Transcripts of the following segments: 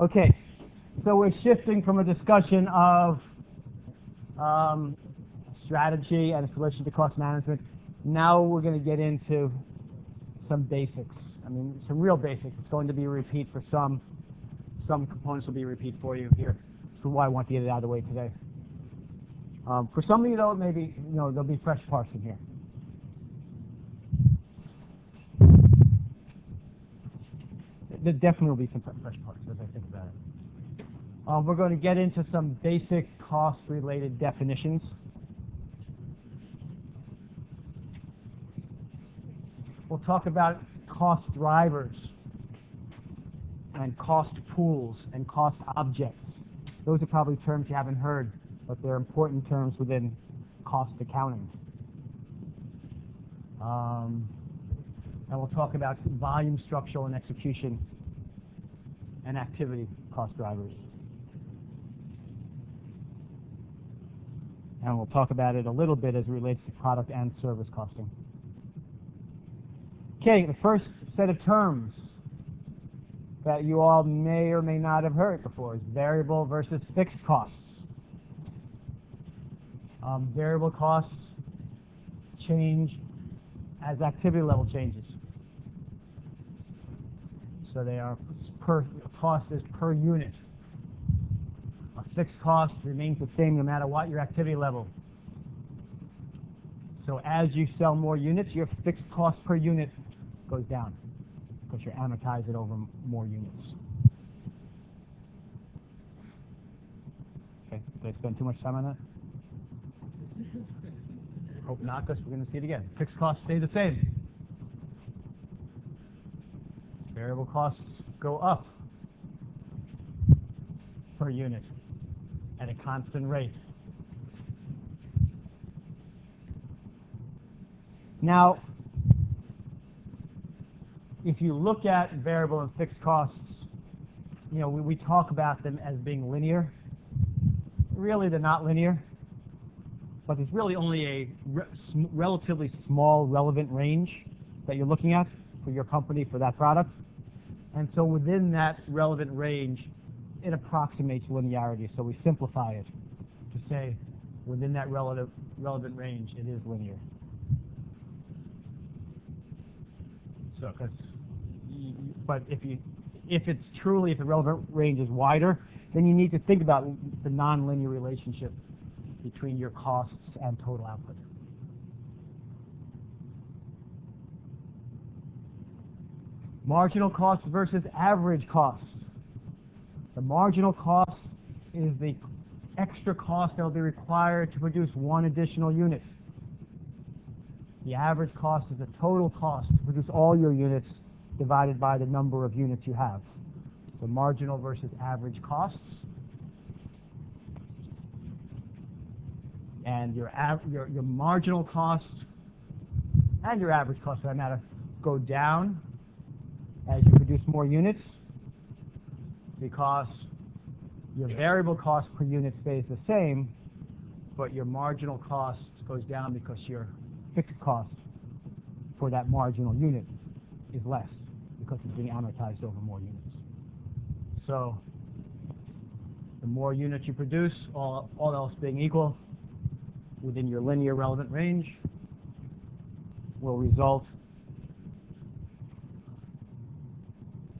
Okay, so we're shifting from a discussion of strategy and its relation to cost management. Now we're going to get into some basics. I mean, some real basics. It's going to be a repeat for some. Some components will be a repeat for you here. That's why I want to get it out of the way today. For some of you, though, maybe there'll be fresh parts in here. There definitely will be some fresh parts as I think about it. We're going to get into some basic cost-related definitions. We'll talk about cost drivers and cost pools and cost objects. Those are probably terms you haven't heard, but they're important terms within cost accounting. And we'll talk about volume, structural, and execution and activity cost drivers. And we'll talk about it a little bit as it relates to product and service costing. Okay, the first set of terms that you all may or may not have heard before is variable versus fixed costs. Variable costs change as activity level changes. So they are cost is per unit. A fixed cost remains the same no matter what your activity level. So as you sell more units, your fixed cost per unit goes down because you're amortizing over more units. Okay, did I spend too much time on that? Hope not, because we're going to see it again. Fixed costs stay the same. Variable costs go up per unit at a constant rate. Now, if you look at variable and fixed costs, we talk about them as being linear. Really, they're not linear, but there's really only a relatively small relevant range that you're looking at for your company, for that product. And so within that relevant range, it approximates linearity. So we simplify it to say within that relevant range, it is linear. So, but if the relevant range is wider, then you need to think about the non-linear relationship between your costs and total output. Marginal cost versus average cost. The marginal cost is the extra cost that will be required to produce one additional unit. The average cost is the total cost to produce all your units divided by the number of units you have. So marginal versus average costs. And your marginal costs and your average costs, for that matter, go down as you produce more units because your variable cost per unit stays the same, but your marginal cost goes down because your fixed cost for that marginal unit is less because it's being amortized over more units. So the more units you produce, all else being equal, within your linear relevant range, will result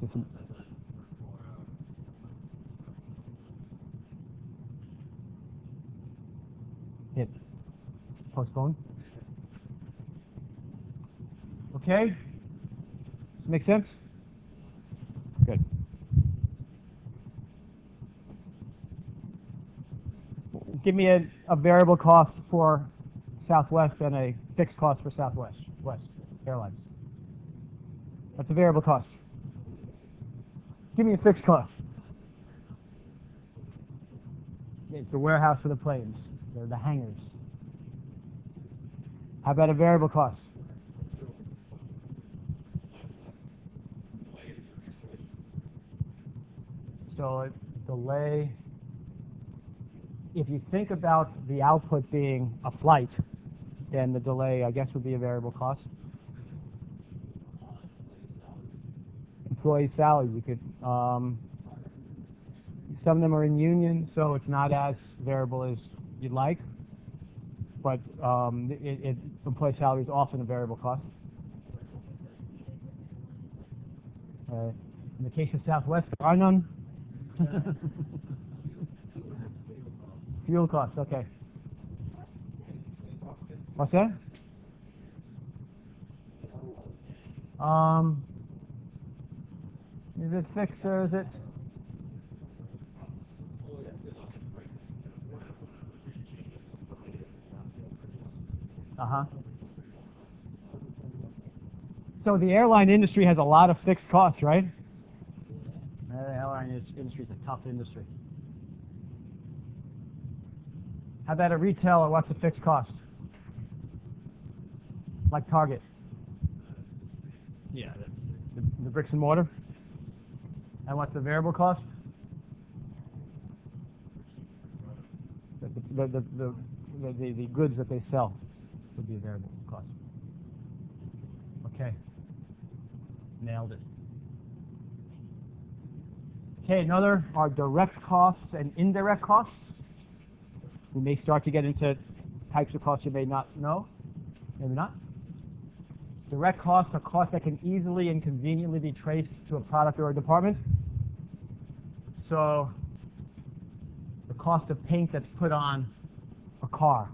in some. Hit postpone. Okay, does it make sense? Good. Give me a variable cost for Southwest and a fixed cost for Southwest Airlines. That's a variable cost. Give me a fixed cost. It's the warehouse for the planes. They're the hangars. How about a variable cost? So it's delay. If you think about the output being a flight, then the delay, I guess, would be a variable cost. Employee salary, you could Some of them are in union, so it's not as variable as you'd like, but employee salary is often a variable cost. In the case of Southwest, there are none. Fuel costs, okay. What's that? Is it fixed or is it? Uh-huh. So the airline industry has a lot of fixed costs, right? The airline industry is a tough industry. How about a retailer? What's the fixed cost? Like Target. Yeah. The bricks and mortar. And what's the variable cost? The goods that they sell would be a variable cost. Okay. Nailed it. Okay, another are direct costs and indirect costs. We may start to get into types of costs you may not know, maybe not. Direct costs are costs that can easily and conveniently be traced to a product or a department. So the cost of paint that's put on a car.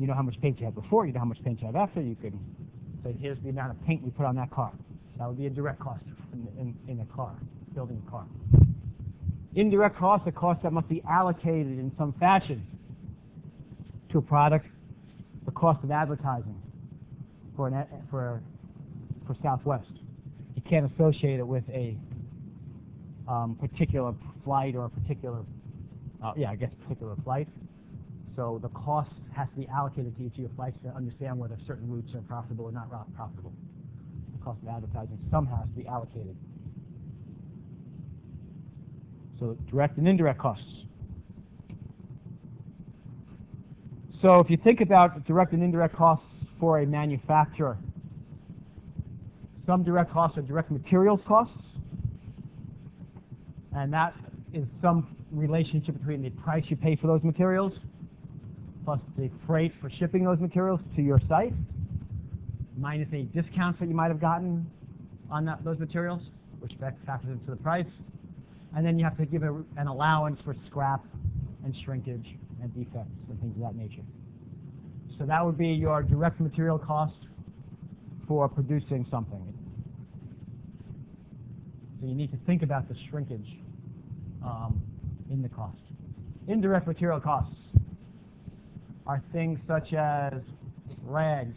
You know how much paint you had before, you know how much paint you had after, you can say here's the amount of paint we put on that car. That would be a direct cost in a car, building a car. Indirect costs are costs that must be allocated in some fashion to a product. The cost of advertising for Southwest. You can't associate it with a particular flight or a particular, particular flight. So the cost has to be allocated to each of your flights to understand whether certain routes are profitable or not profitable. The cost of advertising somehow has to be allocated. So direct and indirect costs. So if you think about direct and indirect costs for a manufacturer, some direct costs are direct materials costs, and that is some relationship between the price you pay for those materials plus the freight for shipping those materials to your site, minus any discounts that you might have gotten on those materials, which factors into the price. And then you have to give an allowance for scrap and shrinkage and defects and things of that nature. So that would be your direct material cost for producing something. So you need to think about the shrinkage in the cost. Indirect material costs are things such as rags,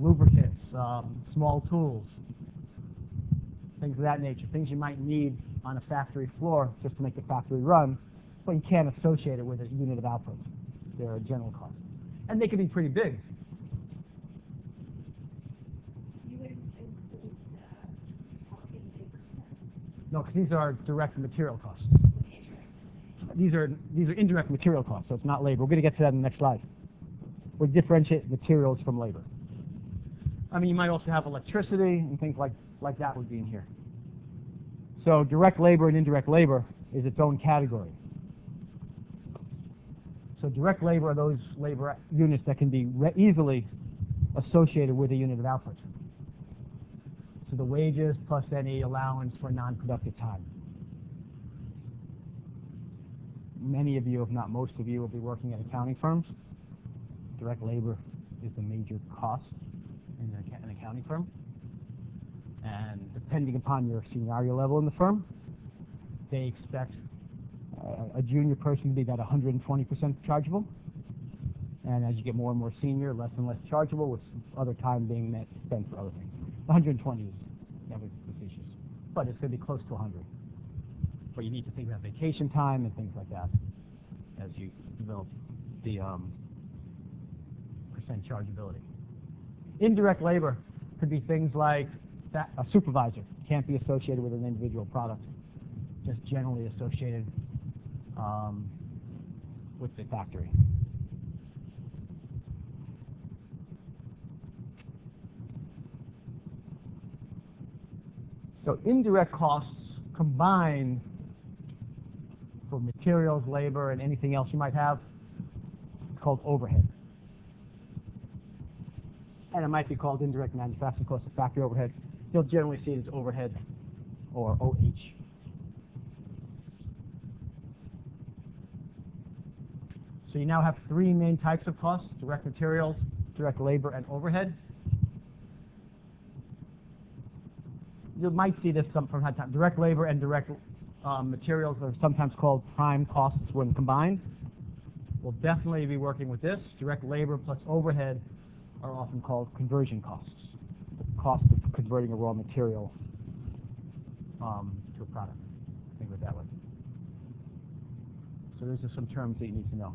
lubricants, small tools, things of that nature, things you might need on a factory floor just to make the factory run, but you can't associate it with a unit of output. They're a general cost. And they can be pretty big. No, because these are direct material costs. These are indirect material costs, so it's not labor. We're going to get to that in the next slide. We differentiate materials from labor. I mean, you might also have electricity and things like that would be in here. So direct labor and indirect labor is its own category. So direct labor are those labor units that can be easily associated with a unit of output. So the wages plus any allowance for non-productive time. Many of you, if not most of you, will be working at accounting firms. Direct labor is the major cost in an accounting firm. And depending upon your seniority level in the firm, they expect a junior person to be about 120% chargeable. And as you get more and more senior, less and less chargeable, with other time being spent for other things. 120 is never facetious, but it's going to be close to 100. But you need to think about vacation time and things like that as you develop the percent chargeability. Indirect labor could be things like that a supervisor can't be associated with an individual product, just generally associated with the factory. So indirect costs combined for materials, labor, and anything else you might have. It's called overhead. And it might be called indirect manufacturing cost of factory overhead. You'll generally see it as overhead or OH. So you now have three main types of costs: direct materials, direct labor, and overhead. You might see this from time to time. Direct labor and direct materials are sometimes called prime costs when combined. We'll definitely be working with this. Direct labor plus overhead are often called conversion costs, the cost of converting a raw material to a product. Think of it that way. So those are some terms that you need to know.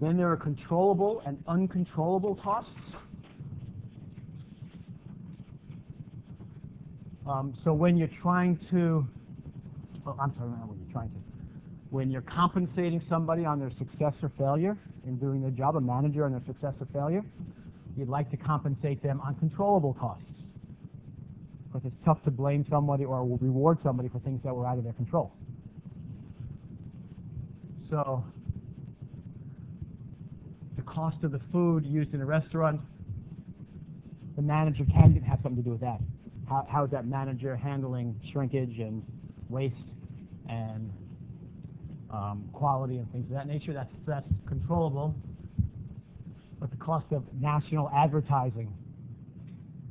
Then there are controllable and uncontrollable costs. So when you're trying to, when you're compensating somebody on their success or failure in doing their job, a manager on their success or failure, you'd like to compensate them on controllable costs. Because it's tough to blame somebody or reward somebody for things that were out of their control. So the cost of the food used in a restaurant, the manager can have something to do with that. How is that manager handling shrinkage and waste and quality and things of that nature? That's controllable. But the cost of national advertising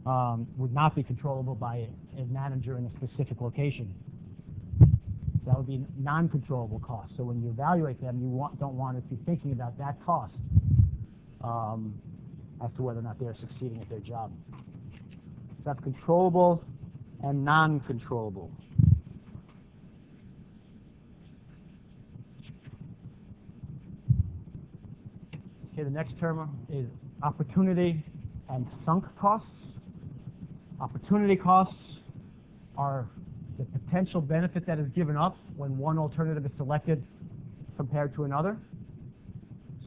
would not be controllable by a manager in a specific location. That would be non-controllable cost. So when you evaluate them, you don't want to be thinking about that cost as to whether or not they're succeeding at their job. That's controllable and non-controllable. Okay, the next term is opportunity and sunk costs. Opportunity costs are the potential benefit that is given up when one alternative is selected compared to another.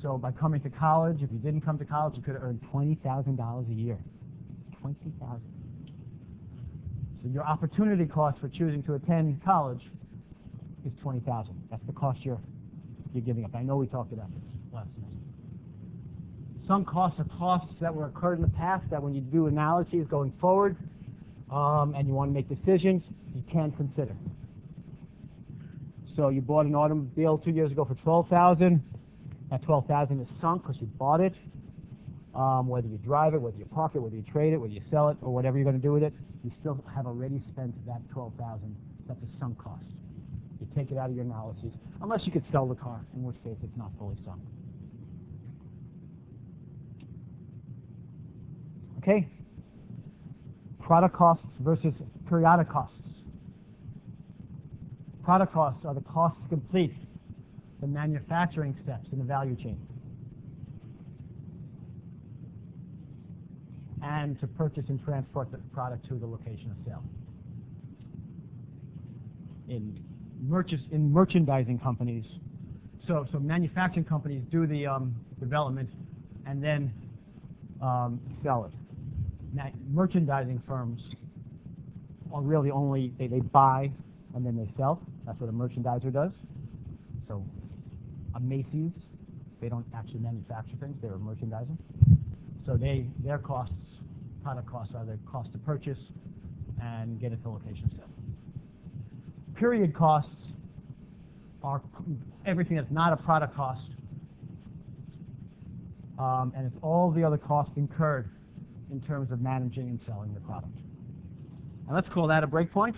So by coming to college, if you didn't come to college, you could have earned $20,000 a year. $20,000. So your opportunity cost for choosing to attend college is $20,000. That's the cost you're giving up. I know we talked about this last semester. Some costs are costs that were occurred in the past that when you do analyses going forward and you want to make decisions, you can consider. So you bought an automobile 2 years ago for $12,000. That $12,000 is sunk because you bought it. Whether you drive it, whether you park it, whether you trade it, whether you sell it, or whatever you're going to do with it, you still have already spent that $12,000. That's a sunk cost. You take it out of your analysis, unless you could sell the car, in which case it's not fully sunk. Okay. Product costs versus periodic costs. Product costs are the costs to complete the manufacturing steps in the value chain, and to purchase and transport the product to the location of sale. In merchandising companies, so manufacturing companies do the development and then sell it. Now, merchandising firms are really only, they buy and then they sell. That's what a merchandiser does. So a Macy's, they don't actually manufacture things, they're a merchandiser. So their costs, product costs, are the cost to purchase and get it to location sale. Period costs are everything that's not a product cost, and it's all the other costs incurred in terms of managing and selling the product. And let's call that a breakpoint.